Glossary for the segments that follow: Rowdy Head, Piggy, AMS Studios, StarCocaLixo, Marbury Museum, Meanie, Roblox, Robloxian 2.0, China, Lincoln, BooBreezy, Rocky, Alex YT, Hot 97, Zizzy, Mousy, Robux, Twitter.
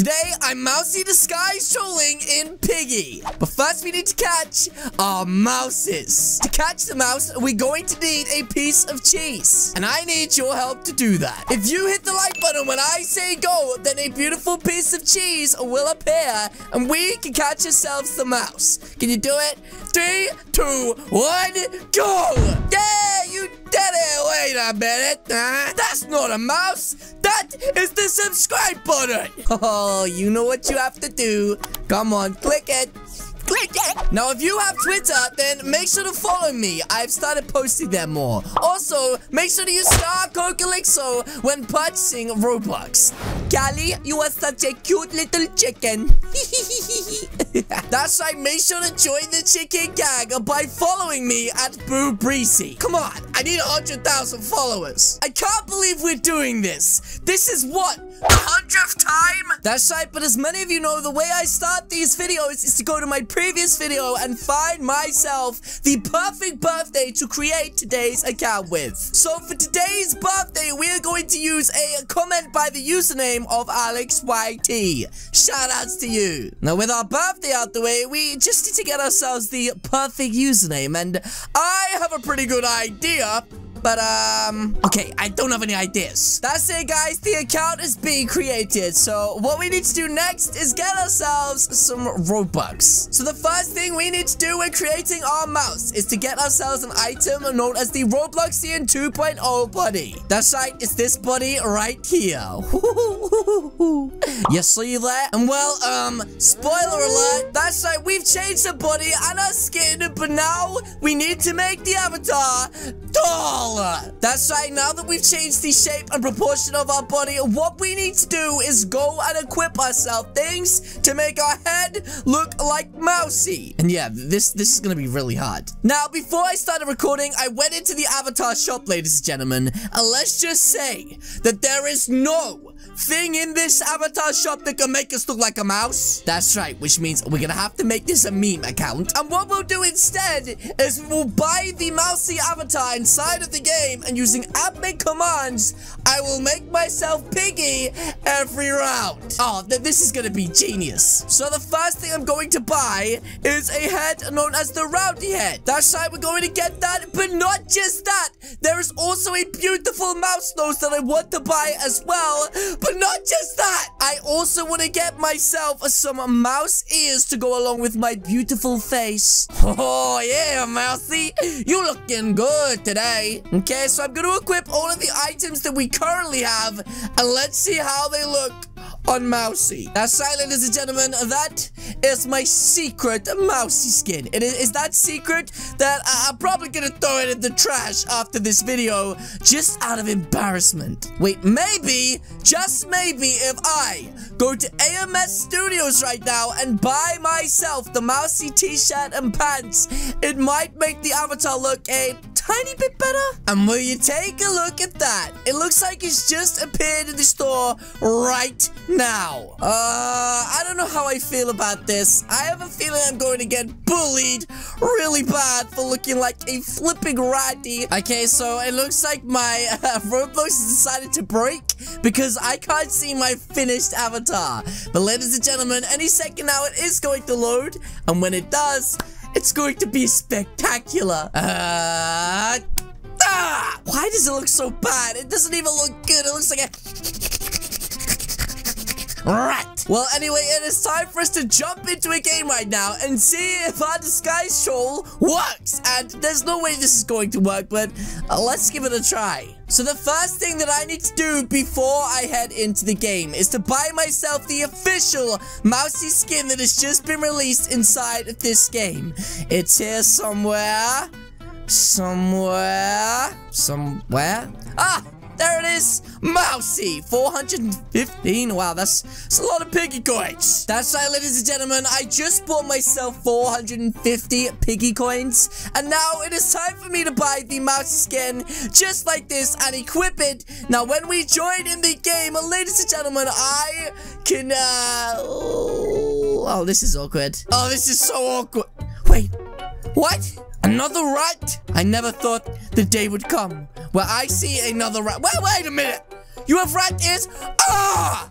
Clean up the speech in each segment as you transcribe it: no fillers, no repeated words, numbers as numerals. Today, I'm Mousy disguised trolling in Piggy. But first, we need to catch our mouses. To catch the mouse, we're going to need a piece of cheese. And I need your help to do that. If you hit the like button when I say go, then a beautiful piece of cheese will appear. And we can catch ourselves the mouse. Can you do it? 3, 2, 1, go! Yeah, you did it! Wait a minute. That's not a mouse. That is the subscribe button. Oh, you know what you have to do. Come on, click it. Click it. Now, if you have Twitter, then make sure to follow me. I've started posting there more. Also, make sure to use StarCocaLixo when purchasing Robux. Callie, you are such a cute little chicken. That's right, make sure to join the chicken gang by following me at BooBreezy. Come on, I need 100,000 followers. I can't believe we're doing this. This is what, the 100th time? That's right, but as many of you know, the way I start these videos is to go to my previous video and find myself the perfect birthday to create today's account with. So for today's birthday, we are going to use a comment by the username of Alex YT. Shoutouts to you. Now with our birthday out the way, we just need to get ourselves the perfect username, and I have a pretty good idea. But, okay, I don't have any ideas. That's it, guys. The account is being created. So, what we need to do next is get ourselves some Robux. So, the first thing we need to do when creating our mouse is to get ourselves an item known as the Robloxian 2.0 buddy. That's right. It's this buddy right here. You see that? And, well, spoiler alert. That's right. We've changed the buddy and our skin, but now we need to make the avatar tall. That's right, now that we've changed the shape and proportion of our body, what we need to do is go and equip ourselves things to make our head look like Mousy. And yeah, this is gonna be really hard. Now, before I started recording, I went into the avatar shop, ladies and gentlemen, and let's just say that there is no thing in this avatar shop that can make us look like a mouse. That's right, which means we're gonna have to make this a meme account. And what we'll do instead is we'll buy the Mousy avatar inside of the game, and using app-make commands, I will make myself Piggy every round. Oh, this is gonna be genius. So the first thing I'm going to buy is a head known as the Rowdy Head. That's right, we're going to get that, but not just that. There is also a beautiful mouse nose that I want to buy as well, but not just that. I also want to get myself some mouse ears to go along with my beautiful face. Oh, yeah, Mousy. You looking good today. Okay, so I'm going to equip all of the items that we currently have, and let's see how they look on Mousy. That's right, ladies and gentlemen, that is my secret Mousy skin. It is that secret that I'm probably gonna throw it in the trash after this video, just out of embarrassment. Wait, maybe, just maybe, if I go to AMS Studios right now and buy myself the Mousy t-shirt and pants, it might make the avatar look a tiny bit better. And will you take a look at that? It looks like it's just appeared in the store right now. I don't know how I feel about this. I have a feeling I'm going to get bullied really bad for looking like a flipping ratty. Okay, so it looks like my Roblox has decided to break because I can't see my finished avatar. But ladies and gentlemen, any second now it is going to load, and when it does, it's going to be spectacular. Why does it look so bad? It doesn't even look good. It looks like a rat. Well, anyway, it is time for us to jump into a game right now and see if our disguise troll works. And there's no way this is going to work, but let's give it a try. So the first thing that I need to do before I head into the game is to buy myself the official Mousy skin that has just been released inside of this game. It's here somewhere. Somewhere. Ah! There it is, Mousy, 415. Wow, that's a lot of Piggy coins. That's right, ladies and gentlemen. I just bought myself 450 Piggy coins. And now it is time for me to buy the Mousy skin just like this and equip it. Now, when we join in the game, ladies and gentlemen, I can, oh, this is awkward. Oh, this is so awkward. Wait, what? Another rat? I never thought the day would come where I see another rat. Wait a minute! You have rat ears? Ah!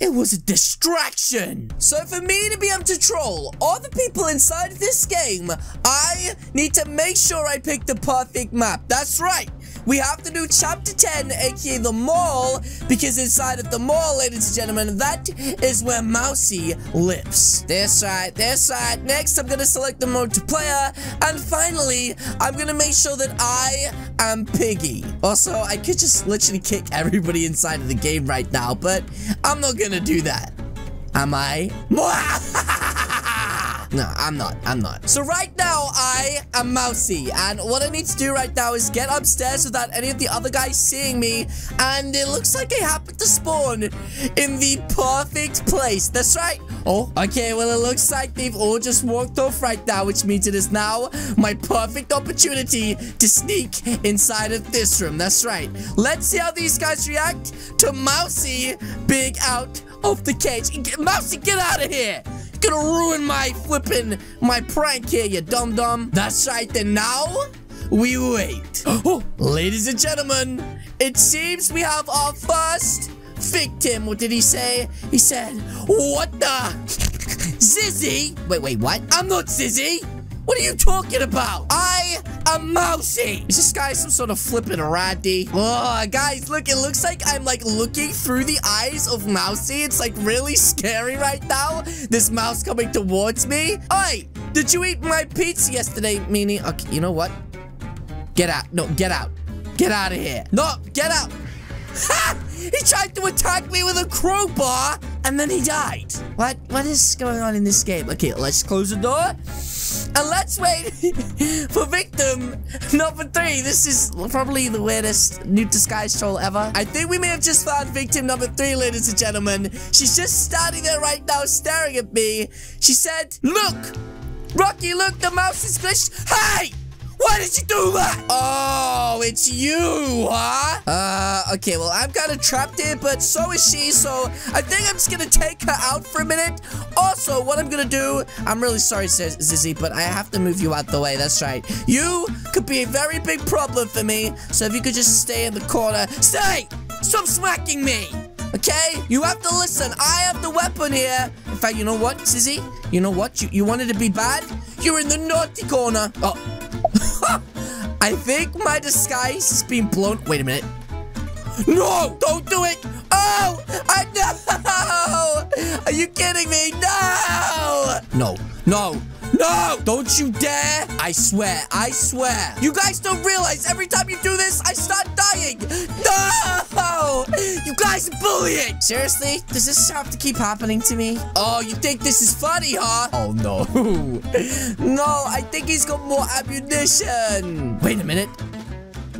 It was a distraction. So for me to be able to troll all the people inside of this game, I need to make sure I pick the perfect map. That's right. We have to do Chapter 10, aka the mall, because inside of the mall, ladies and gentlemen, that is where Mousy lives. That's right, that's right. Next, I'm gonna select the multiplayer, and finally, I'm gonna make sure that I am Piggy. Also, I could just literally kick everybody inside of the game right now, but I'm not gonna do that. Am I? No, I'm not. So right now, I am Mousy, and what I need to do right now is get upstairs without any of the other guys seeing me, and it looks like I happened to spawn in the perfect place. That's right. Oh, okay, well, it looks like they've all just walked off right now, which means it is now my perfect opportunity to sneak inside of this room. That's right. Let's see how these guys react to Mousy being out of the cage. Mousy, get out of here! Gonna ruin my prank here, you dum-dum. That's right, then now we wait. Oh, ladies and gentlemen, it seems we have our first victim. What did he say? He said, what the? Zizzy? Wait, what? I'm not Zizzy. What are you talking about? I am Mousy. Is this guy some sort of flippin' ratty? Oh, guys, look, it looks like I'm, like, looking through the eyes of Mousy. It's, like, really scary right now. This mouse coming towards me. Oi, did you eat my pizza yesterday, Meanie? Okay, you know what? Get out. No, get out. Get out of here. No, get out. Ha! He tried to attack me with a crowbar, and then he died. What is going on in this game? Okay, let's close the door, and let's wait for victim number 3. This is probably the weirdest new disguise troll ever. I think we may have just found victim number 3, ladies and gentlemen. She's just standing there right now, staring at me. She said, look, Rocky, look, the mouse is glitched. Hey! Why did you do that? Oh, it's you, huh? Okay, well, I'm kind of trapped here, but so is she, so I think I'm just gonna take her out for a minute. Also, what I'm gonna do, I'm really sorry, Zizzy, but I have to move you out the way, that's right. You could be a very big problem for me, so if you could just stay in the corner. Stay! Stop smacking me! Okay, you have to listen. I have the weapon here. In fact, you know what, Zizzy? You know what? You wanted to be bad? You're in the naughty corner. Oh. I think my disguise is being blown. Wait a minute. No, don't do it. Oh, no. Are you kidding me? No. No. Don't you dare. I swear. You guys don't realize every time you do this, I start dying. No. You guys are bullying. Seriously? Does this have to keep happening to me? Oh, you think this is funny, huh? Oh, no. No, I think he's got more ammunition. Wait a minute.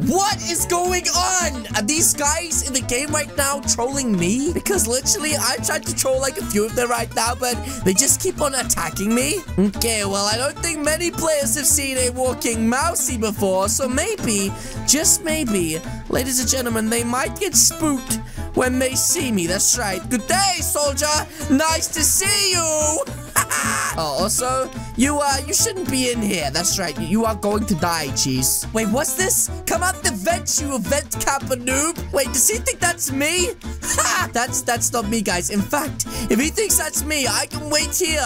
What is going on? Are these guys in the game right now trolling me? Because literally, I tried to troll like a few of them right now, but they just keep on attacking me. Okay, well, I don't think many players have seen a walking Mousy before, so maybe, just maybe, ladies and gentlemen, they might get spooked when they see me. That's right. Good day, soldier. Nice to see you. Oh, also, you shouldn't be in here. That's right. You are going to die, cheese. Wait, what's this? Come out the vent, you event kappa noob. Wait, does he think that's me? Ha! That's not me, guys. In fact, if he thinks that's me, I can wait here.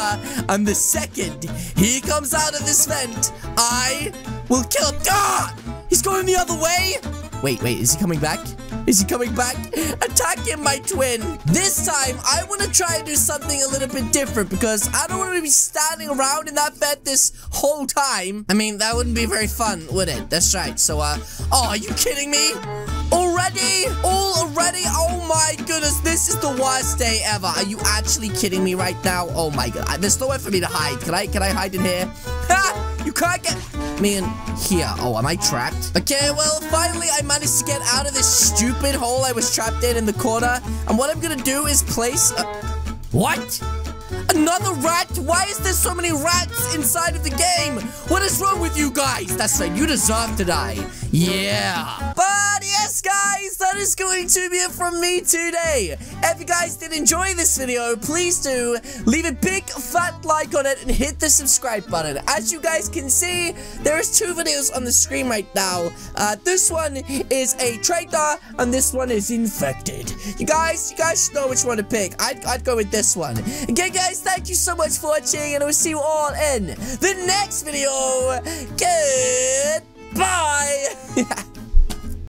And the second he comes out of this vent, I will kill him. Ah! He's going the other way. Wait, is he coming back? Is he coming back? Attacking my twin. This time, I want to try and do something a little bit different because I don't want to be standing around in that bed this whole time. I mean, that wouldn't be very fun, would it? That's right. So, oh, are you kidding me? Already? Oh my goodness, this is the worst day ever. Are you actually kidding me right now? Oh my god, there's nowhere for me to hide. Can I hide in here? Ha! You can't get me in here. Oh, am I trapped? Okay, well, finally I managed to get out of this stupid hole I was trapped in the corner. And what I'm gonna do is place a... What? Another rat? Why is there so many rats inside of the game? What is wrong with you guys? That's right, you deserve to die. Yeah. But yes, guys, that is going to be it from me today. If you guys did enjoy this video, please do leave a big fat like on it and hit the subscribe button. As you guys can see, there is 2 videos on the screen right now. This one is a traitor and this one is infected. You guys should know which one to pick. I'd go with this one. Again, guys, thank you so much for watching, and I will see you all in the next video. Goodbye.